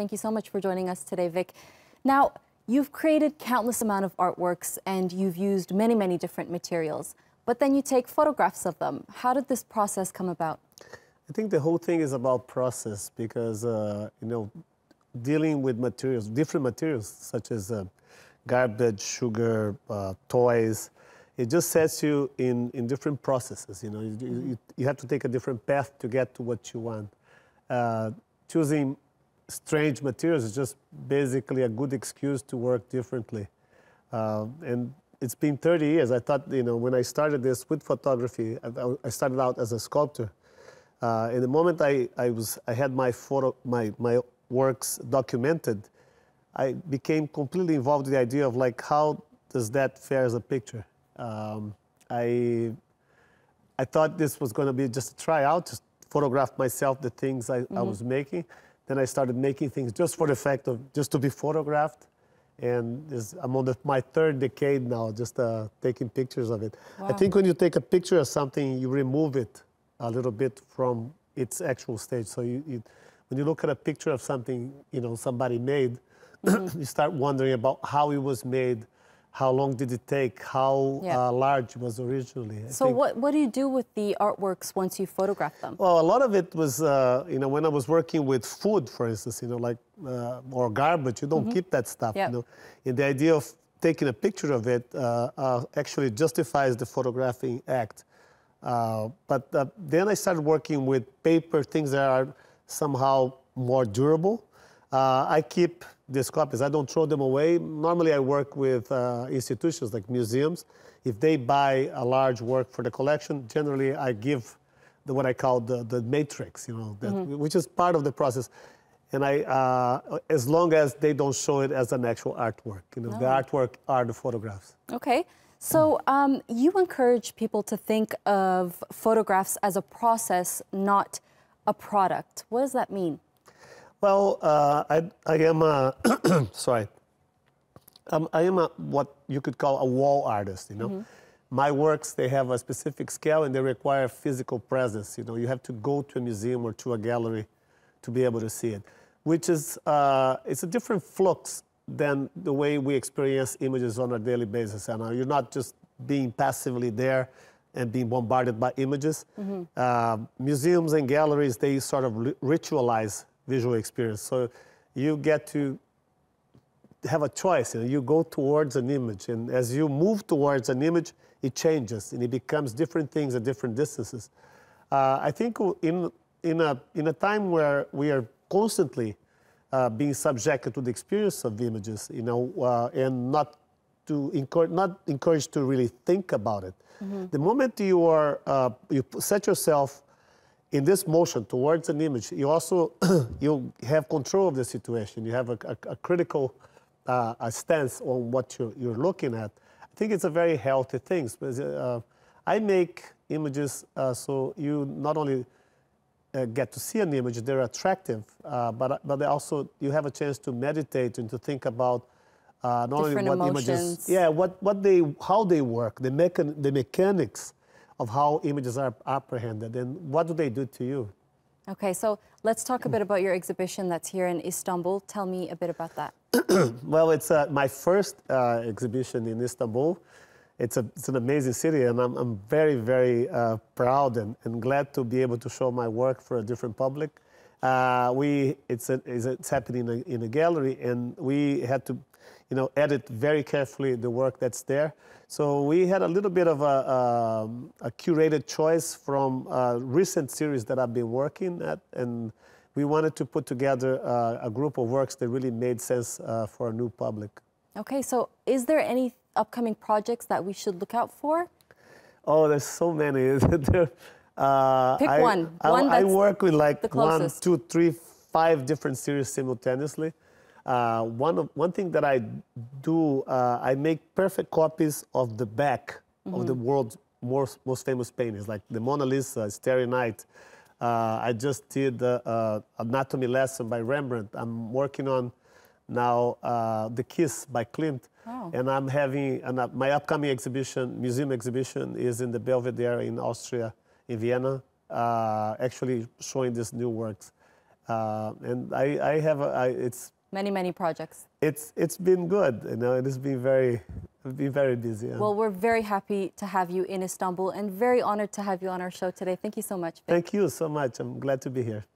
Thank you so much for joining us today, Vic. Now, you've created countless amount of artworks and you've used many, many different materials, but then you take photographs of them. How did this process come about? I think the whole thing is about process because, you know, dealing with materials, different materials such as garbage, sugar, toys, it just sets you in different processes, you know. You have to take a different path to get to what you want. Choosing strange materials is just basically a good excuse to work differently. And it's been 30 years. I thought, you know, when I started this with photography, I started out as a sculptor. And the moment I had my works documented, I became completely involved with the idea of like, how does that fare as a picture? I thought this was going to be just a tryout, just photograph myself, the things I was making. Then I started making things just for the fact of just to be photographed. And I'm on my third decade now, just taking pictures of it. Wow. I think when you take a picture of something, you remove it a little bit from its actual stage. So when you look at a picture of something, you know, somebody made, you start wondering about how it was made, how long did it take, how large was originally. So what do you do with the artworks once you photograph them? Well, a lot of it was, you know, when I was working with food, for instance, you know, like, or garbage, you don't keep that stuff, you know. And the idea of taking a picture of it actually justifies the photographing act. But then I started working with paper, things that are somehow more durable. I keep these copies. I don't throw them away. Normally I work with institutions like museums. If they buy a large work for the collection, generally I give what I call the matrix, you know, that, which is part of the process. And as long as they don't show it as an actual artwork, you know, the artwork are the photographs. Okay. So you encourage people to think of photographs as a process, not a product. What does that mean? Well, I am a, sorry, I am a, what you could call a wall artist, you know. My works, they have a specific scale and they require physical presence, you know. You have to go to a museum or to a gallery to be able to see it, which is, it's a different flux than the way we experience images on a daily basis. And you're not just being passively there and being bombarded by images. Museums and galleries, they sort of ritualize visual experience. So you get to have a choice. You know, you go towards an image, and as you move towards an image, it changes and it becomes different things at different distances. I think in a time where we are constantly being subjected to the experience of the images, you know, and not encouraged to really think about it. The moment you are you set yourself in this motion towards an image, you also you have control of the situation. You have a critical stance on what you're looking at. I think it's a very healthy thing. I make images so you not only get to see an image, they're attractive, but they also you have a chance to meditate and to think about not only what emotions. Images, how they work, the mechanics of how images are apprehended and what do they do to you. Okay, so let's talk a bit about your exhibition that's here in Istanbul. Tell me a bit about that. Well, it's my first exhibition in Istanbul. It's an amazing city and I'm very, very proud and glad to be able to show my work for a different public. It's happening in a gallery and we had to, you know, edit very carefully the work that's there. So we had a little bit of a curated choice from a recent series that I've been working at, and we wanted to put together a group of works that really made sense for a new public. Okay, so is there any upcoming projects that we should look out for? Oh, there's so many. I work with like 1, 2, 3, 5 different series simultaneously. One thing that I do, I make perfect copies of the back of the world's most famous paintings, like the Mona Lisa, Starry Night. I just did Anatomy Lesson by Rembrandt. I'm working on now The Kiss by Klimt. Wow. And I'm having, my upcoming exhibition, museum exhibition, is in the Belvedere in Austria, in Vienna, actually showing these new works. And it's many projects. It's been good, you know. It has been very busy. Yeah. Well, we're very happy to have you in Istanbul and very honored to have you on our show today. Thank you so much, Vic. Thank you so much. I'm glad to be here.